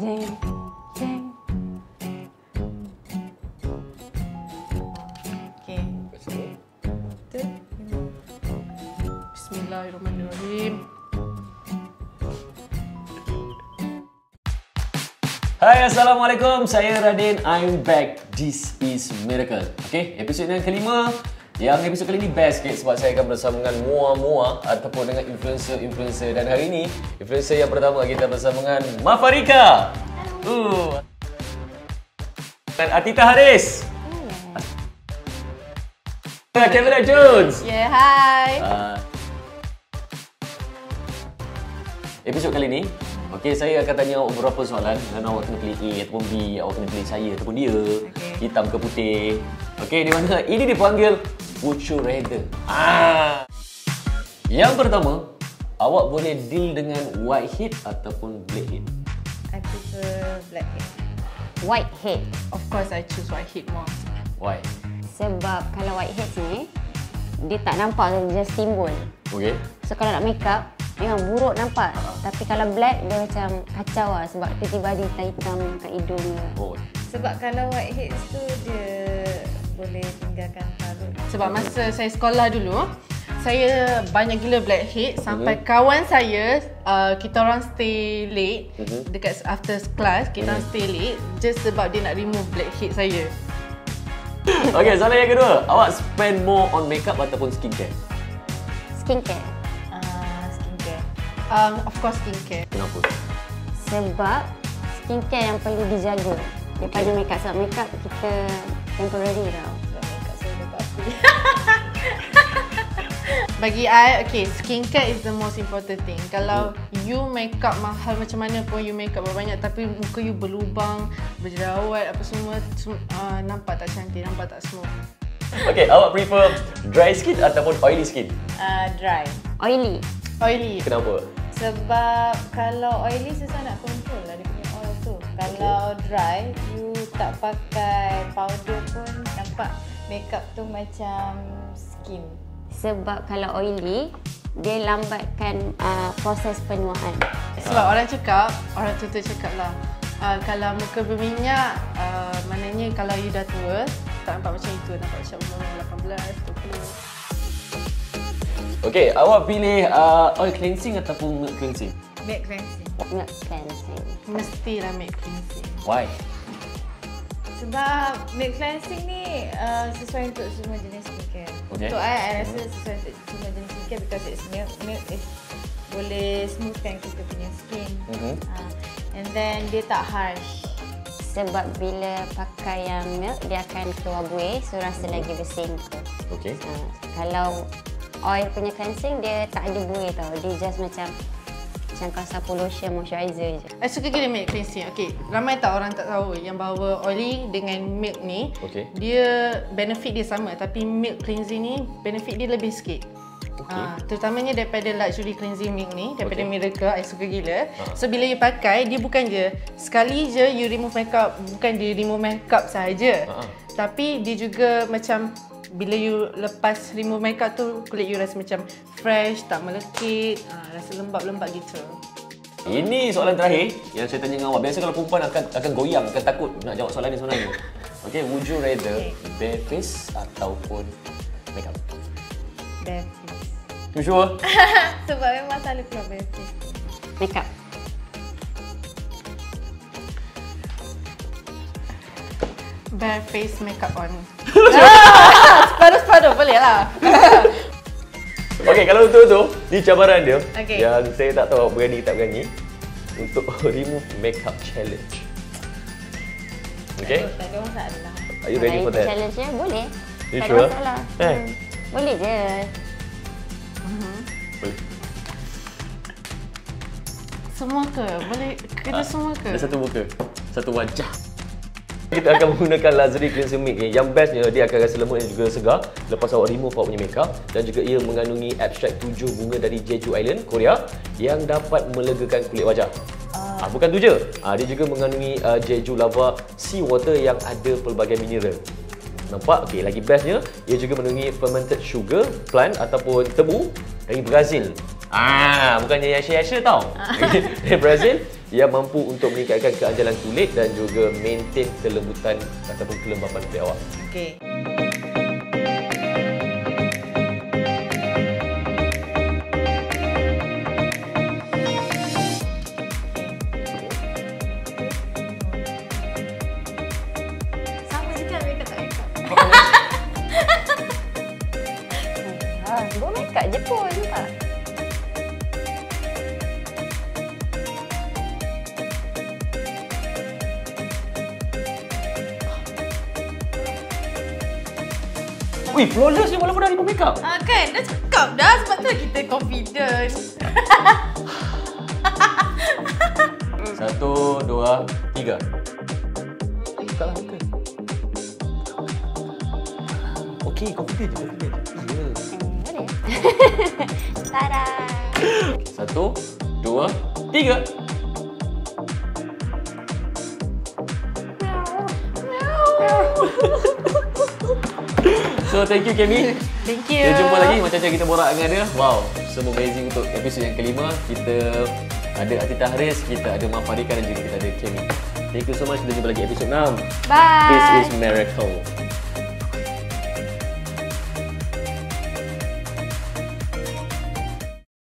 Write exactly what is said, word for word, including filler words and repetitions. Jeng, jeng. Okey. Betul. Bismillahirrahmanirrahim. Hai, Assalamualaikum. Saya Radin. I'm back. This is Miracle. Okey, episod yang kelima. Yang episod kali ni best sikit sebab saya akan bersama dengan Mua-Mua ataupun dengan influencer-influencer. Dan hari ini, influencer yang pertama kita bersama dengan Mafarikha. Uh. Dan Atita Haris. Yeah. Camylia Jones. Yeah, hi. Uh. Episod kali ni, okey, saya akan tanya awak beberapa soalan dan awak kena pilih A ataupun B, awak kena pilih saya ataupun dia, okay. Hitam ke putih. Okey, di mana ini dipanggil would you rather. Ah. Yang pertama, awak boleh deal dengan whitehead ataupun blackhead? I prefer blackhead. Whitehead. Of course I choose whitehead more. Why? Sebab kalau whitehead sini dia tak nampak, dia just timbul. Okey. So kalau nak make up memang buruk nampak. Uh-huh. Tapi kalau black dia macam kacau lah sebab tiba-tiba ada hitam-hitam kat hidung dia. Oh. Sebab kalau whitehead tu dia boleh tinggalkan parut. Sebab masa saya sekolah dulu, saya banyak gila blackhead sampai uh-huh. kawan saya uh, kita orang stay late uh-huh. dekat after class, kita uh-huh. stay late just sebab dia nak remove blackhead saya. Okey, soalan yang kedua, awak spend more on makeup ataupun skincare? Skincare. Um, of course skincare. Kenapa? Sebab skincare yang perlu dijaga daripada okay. makeup. Sebab makeup kita temporary tau. Sebab makeup saya dapat aku. Bagi I, okay, skincare is the most important thing. Kalau hmm. you makeup mahal macam mana pun, you makeup banyak tapi muka you berlubang, berjerawat apa semua, uh, nampak tak cantik, nampak tak smooth. Okay, awak prefer dry skin ataupun oily skin? Uh, dry. Oily. Oily. Kenapa? Sebab kalau oily susah nak control lah dia punya oil tu. Kalau dry, you tak pakai powder pun nampak makeup tu macam skin. Sebab kalau oily, dia lambatkan uh, proses penuaan. Sebab orang cakap, orang tua-tua cakap lah, uh, kalau muka berminyak, uh, maknanya kalau you dah tua, tak nampak macam itu. Nampak macam umur lapan belas, dua puluh. Okey, awak pilih uh, oil cleansing ataupun milk cleansing? Milk cleansing. Milk cleansing. Mestilah milk cleansing. Why? Sebab milk cleansing ni uh, sesuai untuk semua jenis skincare. Okay. Untuk I, I rasa sesuai untuk semua jenis skincare because it's milk. Milk is boleh smoothkan kita punya skin. Mm-hmm. uh, and then dia tak harsh. Sebab bila pakai yang milk, dia akan keluar buih, so rasa mm-hmm. lagi bersingkut. Okey. Uh, kalau oil punya cleansing dia tak ada buih tau. Dia just macam macam kau sapu lotion moisturizer je. I suka gila milk cleansing. Okey, ramai tak orang tak tahu yang bahawa oily dengan milk ni okay. dia benefit dia sama tapi milk cleansing ni benefit dia lebih sikit. Okay. Ha, terutamanya daripada luxury cleansing milk ni daripada okay. Miracle I suka gila. Ha. So bila you pakai dia bukan je sekali je you remove makeup, bukan dia remove makeup sahaja. Ha. Tapi dia juga macam bila you lepas remove makeup tu, kulit you rasa macam fresh, tak melekit, ha, rasa lembap-lembap gitu. Ini soalan terakhir yang saya tanya dengan awak. Biasa kalau perempuan akan akan goyang, akan takut nak jawab soalan ni sebenarnya. Okay, would you rather okay. bare face ataupun makeup? Bare face. You sure? Sebab memang selalu keluar bare face. Makeup. Bare face, makeup on. Separuh-separuh, boleh lah. Okey, kalau untuk tu, di cabaran dia okay. yang saya tak tahu berani tak berani untuk remove makeup challenge. Okey? Tak ada masalah. Are you ready for that? Challenge ya? Boleh. You tak sure? Masalah. Eh. Hmm. Boleh je. Uh-huh. Boleh. Semua ke? Boleh? Kena ha. semua ke? Ada satu muka. Satu wajah. Kita akan menggunakan luxury cleansing milk ni. Yang bestnya dia akan rasa lembut dan juga segar lepas awak remove awak punya makeup dan juga ia mengandungi ekstrak tujuh bunga dari Jeju Island, Korea yang dapat melegakan kulit wajah. Ah, bukan tu je. Ah, dia juga mengandungi uh, Jeju lava sea water yang ada pelbagai mineral. Nampak? Okey, lagi bestnya ia juga mengandungi fermented sugar plant ataupun tebu dari Brazil. Ah, bukannya Asia-Asia tau. Dari Brazil yang mampu untuk meningkatkan keandalan kulit dan juga maintain kelembutan ataupun kelembapan kulit awak. Okey. Wih, flawless ni walaupun dah lupa make up. Ah, kan, dah cakap dah sebab tu kita confident. Satu, dua, tiga. Buka lah muka. Okey, confident je, confident je. Ya. Boleh. Tada. Satu, dua, tiga. So, thank you, Cammy. Thank you. Kita jumpa lagi macam-macam kita borak dengan dia. Wow, semua amazing untuk episod yang kelima. Kita ada Atita Haris, kita ada Mafarikha dan juga kita ada Cammy. Thank you so much. Kita jumpa lagi episod enam. Bye. This is MEERACLE.